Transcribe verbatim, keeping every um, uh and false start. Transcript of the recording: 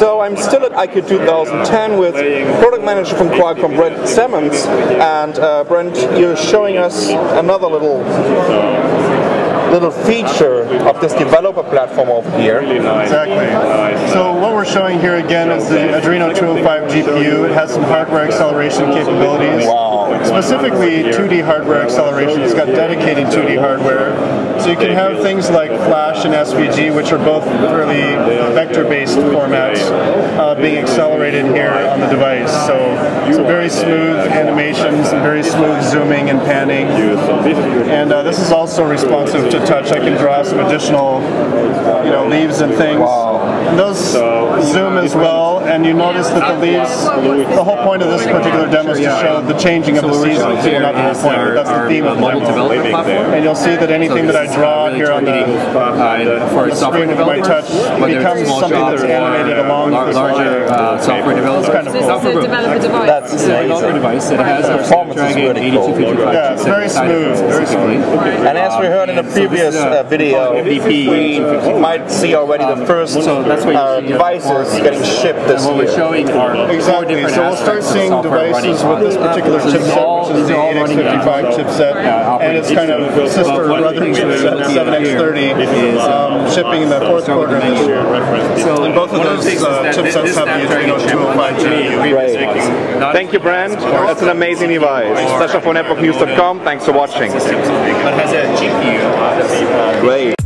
So I'm still at I Q twenty ten with product manager from Qualcomm, Brent Stemmons, and uh, Brent, you're showing us another little little feature of this developer platform over here. Exactly. So what we're showing here again is the Adreno two oh five G P U. It has some hardware acceleration capabilities. Wow. Specifically two D hardware acceleration. It's got dedicated two D hardware. So you can have things like Flash and S V G, which are both fairly vector-based formats, uh, being accelerated here on the device. So some very smooth animations, some very smooth zooming and panning. And uh, this is also responsive to touch. I can draw some additional, you know, leaves and things. Wow. And those zoom as well, and you notice that the leaves, the whole point of this particular demo is to show the changing of the seasons. So not the whole point, but that's the theme of the demo. And you'll see that anything that I draw here on the, the screen with my touch becomes something that's animated along with larger software developers. It's kind of cool. That's amazing. The performance is really cool. Yeah, it's very smooth. Very smooth. And as we heard in the previous uh, video, you might see already the first uh, devices getting shipped this year. Exactly. So we'll start seeing devices with this particular chipset, which is the E X fifty-five chipset, and it's kind of sister brother chipset, seven X thirty, um, shipping in the fourth quarter of this year. And both of those uh, chipsets have the Adreno two oh five G P U. Thank you, Brent. That's an amazing device. Sasha for netbook news dot com. Thanks for watching. Great.